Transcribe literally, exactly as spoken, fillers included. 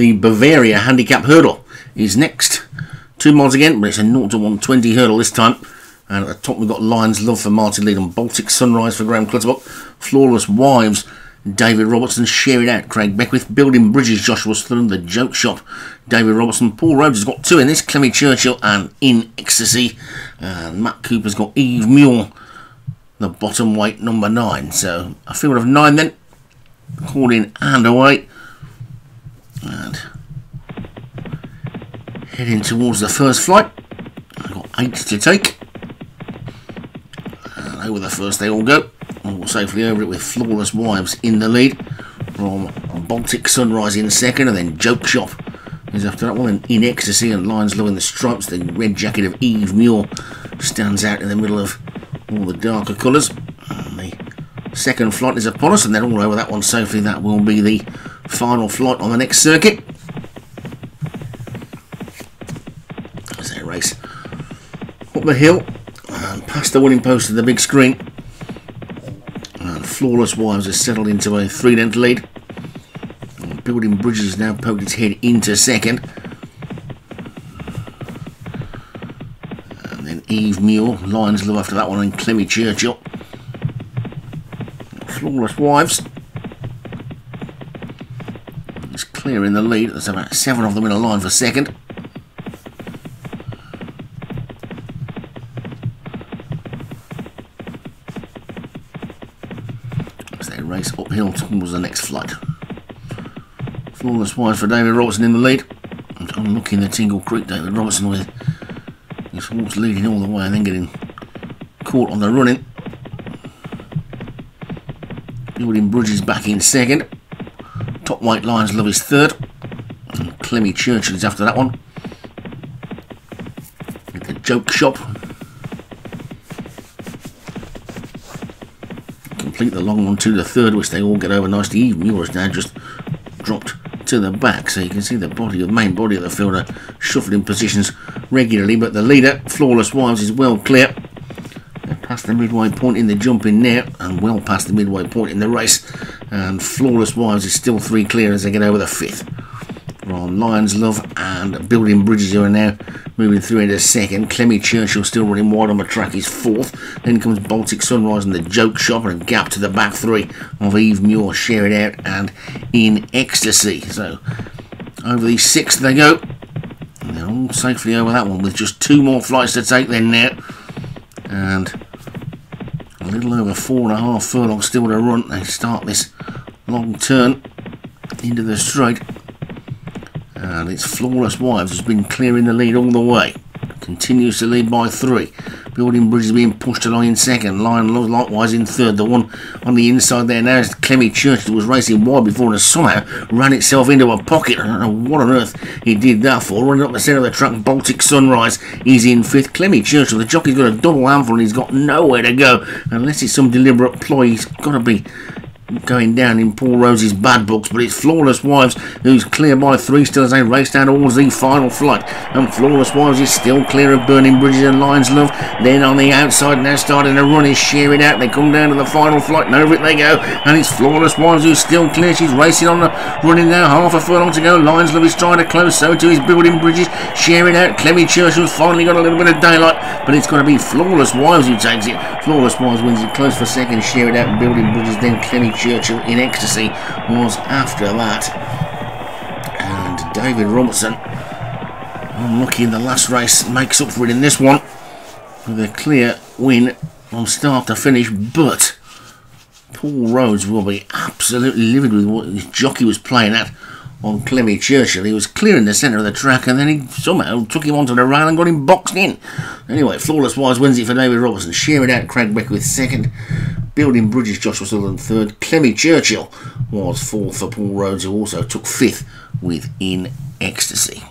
the Bavaria Handicap Hurdle is next. Two miles again, but it's a zero to one twenty hurdle this time. And at the top we've got Lion's Love for Martin Leedon, Baltic Sunrise for Graham Clutterbuck, Flawless Wives, David Robertson, Share It Out, Craig Beckwith, Building Bridges, Joshua Sullivan, The Joke Shop, David Robertson. Paul Rhodes has got two in this, Clemmy Churchill and In Ecstasy. And Matt Cooper's got Eve Mule, the bottom weight, number nine. So a field of nine then, called in and away. And heading towards the first flight. I've got eight to take. And over the first they all go. All safely over it with Flawless Wives in the lead, from Baltic Sunrise in second, and then Joke Shop is after that one, and In Ecstasy and Lion's Love in the Stripes. The red jacket of Eve Muir stands out in the middle of all the darker colours. And the second flight is upon us, and then all over that one safely. That will be the final flight on the next circuit. As they race up the hill and past the winning post of the big screen. And Flawless Wives has settled into a three-length lead. And Building Bridges has now poked its head into second. And then Eve Mule, Lion's Love after that one, and Clemmy Churchill. And Flawless Wives is clear in the lead. There's about seven of them in a line for second. Race uphill towards the next flight. Flawless Wives for David Robertson in the lead. And unlucky in the Tingle Creek, David Robertson with his horse leading all the way and then getting caught on the running. Building Bridges back in second. Top weight Lion's Love is third. And Clemmy Churchill is after that one. With The Joke Shop. The long one to the third, which they all get over nicely. Even yours now just dropped to the back, so you can see the body, the main body of the field are shuffling positions regularly, but the leader, Flawless Wives, is well clear. They're past the midway point in the jump in there, and well past the midway point in the race, and Flawless Wives is still three clear as they get over the fifth. Ron Lion's Love and Building Bridges, who are now moving through into second. Clemmy Churchill still running wide on the track is fourth. Then comes Baltic Sunrise and The Joke Shop, and a gap to the back three of Eve Muir, Share It Out and In Ecstasy. So over the sixth they go. And they're all safely over that one with just two more flights to take then now. And a little over four and a half furlongs still to run. They start this long turn into the straight. And it's Flawless Wives has been clearing the lead all the way. Continues to lead by three. Building Bridges being pushed along in second. Lion Love likewise in third. The one on the inside there now is Clemmy Churchill, was racing wide before and somehow ran itself into a pocket. I don't know what on earth he did that for. Running up the centre of the track, Baltic Sunrise is in fifth. Clemmy Churchill, the jockey's got a double handful and he's got nowhere to go. Unless it's some deliberate ploy, he's got to be going down in Paul Rose's bad books. But it's Flawless Wives who's clear by three still as they race down towards the final flight, and Flawless Wives is still clear of Burning Bridges and Lion's Love. Then on the outside now starting to run is Share It Out. They come down to the final flight and over it they go, and it's Flawless Wives who's still clear. She's racing on the running now, half a furlong to go. Lion's Love is trying to close, so too is Building Bridges. Share It Out, Clemmy Churchill's finally got a little bit of daylight, but it's got to be Flawless Wives who takes it. Flawless Wives wins it close for second. Share It Out and Building Bridges, then Clemmy Churchill. In Ecstasy was after that. And David Robertson, unlucky in the last race, makes up for it in this one with a clear win from start to finish. But Paul Rhodes will be absolutely livid with what his jockey was playing at on Clemmy Churchill. He was clear in the centre of the track, and then he somehow took him onto the rail and got him boxed in. Anyway, Flawless Wise wins it for David Robertson. Share It Out, Craig Beckwith second. Building Bridges, Joshua Sullivan third. Clemmy Churchill was fourth for Paul Rhodes, who also took fifth with In Ecstasy.